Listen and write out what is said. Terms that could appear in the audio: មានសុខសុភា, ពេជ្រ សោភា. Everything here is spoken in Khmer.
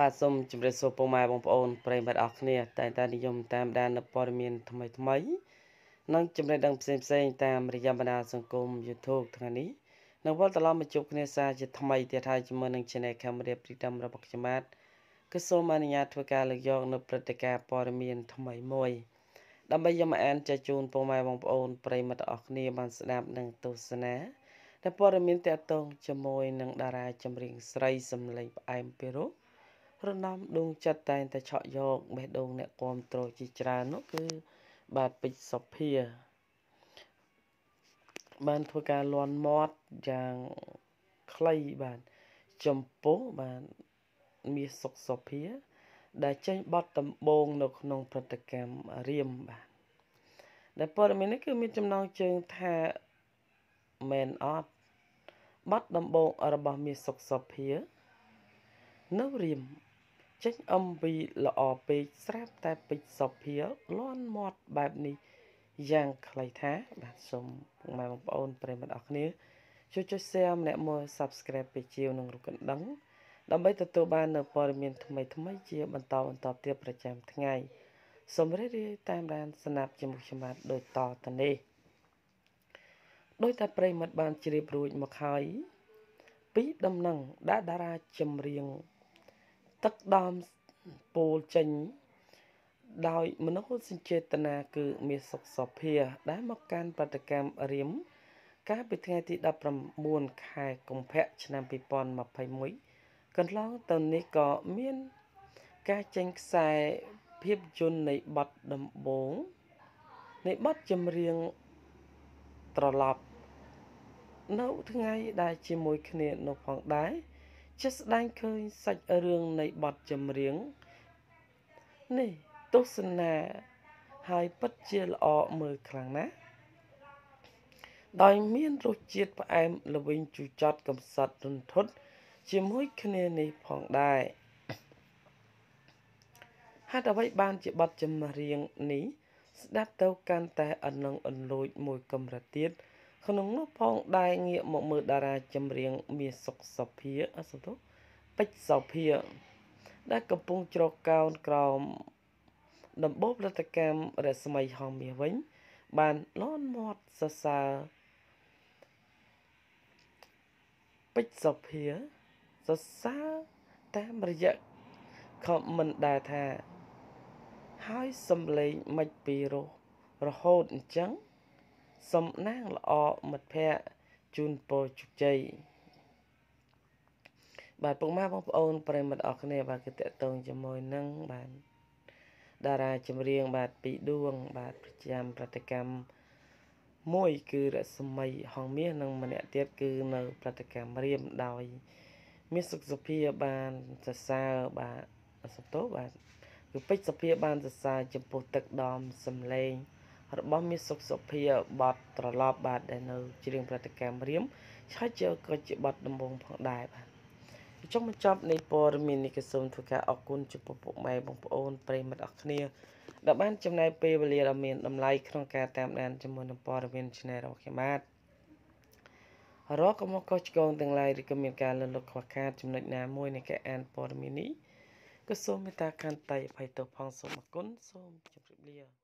បាទសូមជម្រាបសួរពុកម៉ែបងប្អូនប្រិយមិត្តអរគ្នាតាមដានព័ត៌មានថ្មីៗនិងជម្រាបដឹងផ្សេងៗតាមរយៈបណ្ដាញសង្គម YouTube ថ្ងៃនេះនៅវត្តឡាមជួបគ្នាសាជាថ្មីទៀតហើយជាមួយនឹង Channel កាមេរ៉ាប្រចាំរបស់ខ្ញុំបាទគឺសូមអនុញ្ញាតធ្វើការលើកយកនៅព្រឹត្តិការណ៍ព័ត៌មានថ្មីមួយដើម្បីយកមកអានចែកជូនពុកម៉ែបងប្អូនប្រិយមិត្តអរគ្នាបានស្ដាប់និងទស្សនានៅព័ត៌មានទាក់ទងជាមួយនឹងតារាចម្រៀងស្រីសំឡេងផ្អែមពីរោះ រំដំដងចាត់តែងតែឆក់យកបេះដូងអ្នកគាំទ្រជាច្រើននោះគឺបាទពេជ្រសោភា ចេញ MV ល្អពេកស្រាប់តែពេជ្រសោភាលាន់មាត់បែបនេះយ៉ាងខ្លីថាបាទសូមបងប្អូនប្រិយមិត្តអរគ្នាជួយ share ម្នាក់មួយ Subscribe ពេលជាវនឹងរូបកណ្ដឹងដើម្បីទទួលបាននៅព័ត៌មានថ្មីថ្មីជាបន្តបន្តទៀតប្រចាំថ្ងៃសូមរីករាយតាមដានស្នាប់ជាមួយខ្ញុំបាទដូចតទៅនេះដោយតែប្រិយមិត្តបានជ្រាបរួចមកហើយពីដំណឹងដារាចម្រៀង ទឹកដំពលចេញដោយមនុស្សសេចក្ដីគឺមានសុខសោភាដែលមកកានប្រតិកម្មរៀមកាលពីថ្ងៃទី 19 ខែកុម្ភៈឆ្នាំ 2021 កន្លងទៅនេះក៏មានការចេញខ្សែភាពយន្តនៃបទដំបូងនៃបទចម្រៀងត្រឡប់នៅថ្ងៃដែលជាមួយគ្នានោះផងដែរ Just like khơi sạch ở rừng này bọt chầm riêng Này tốt xin nè Hai bất chia lọ mơ khẳng ná Đói miên rô chiết bà em là bình chú chót cầm sạch rừng thốt Chỉ mối khả nê này phỏng đài Hát đã bách ban chỉ bọt chầm riêng ní Đáp tâu can ta ẩn nâng ẩn lôi môi cầm ra tiết Khăn nông nó phong đai nghĩa một mơ đà ra châm riêng mìa sọc sọc phía Bách sọc phía Đã cầm bông trò cao nông Đầm bốp là ta kèm để xe mây hòm mìa vĩnh Bàn lón mọt xa xa Bách sọc phía Xa xa Tám rời dạy Khẩm mình đà thà Hai xâm lấy mạch bì rô Rồi hồn chẳng សំណាងល្អមិត្តភ័ក្ដិជូនពរជោគជ័យបាទពុកម៉ែបងប្អូនប្រិយមិត្តអរគ្នាបាទគឺតេតងជាមួយនឹងបាទតារាចម្រៀងបាទពីរដួងបាទប្រចាំប្រតិកម្មមួយគឺរស្មីហងមាសនិងម្នាក់ទៀតគឺនៅប្រតិកម្មរៀមដោយមានសុខសុភាបានសរសើរបាទអសតោបាទគឺពេជ្រសោភាបានសរសើរចំពោះទឹកដមសំឡេង របស់មានសុខសុភាបទត្រឡប់បាទដែលនៅជារៀងប្រតិកម្មរៀមឆាច់យកកិច្ចបទដំបងផងដែរបាទចុងបញ្ចប់នៃព័ត៌មាននេះក៏សូមធ្វើការអរគុណចំពោះពុកម៉ែបងប្អូនប្រិយមិត្តអរគ្នាដែលបានចំណាយពេលវេលាដ៏មានតម្លៃក្នុងការតាមដានជាមួយនឹងព័ត៌មានឆ្នៃរបស់ខ្ញុំបាទរកមកខុសឆ្គងទាំងឡាយឬក៏មានការលើកខុសខាតចំណុចណាមួយនៃការអានព័ត៌មាននេះក៏សូមមេត្តាកាន់តែអភ័យទោសផងសូមអរគុណសូមជម្រាបលា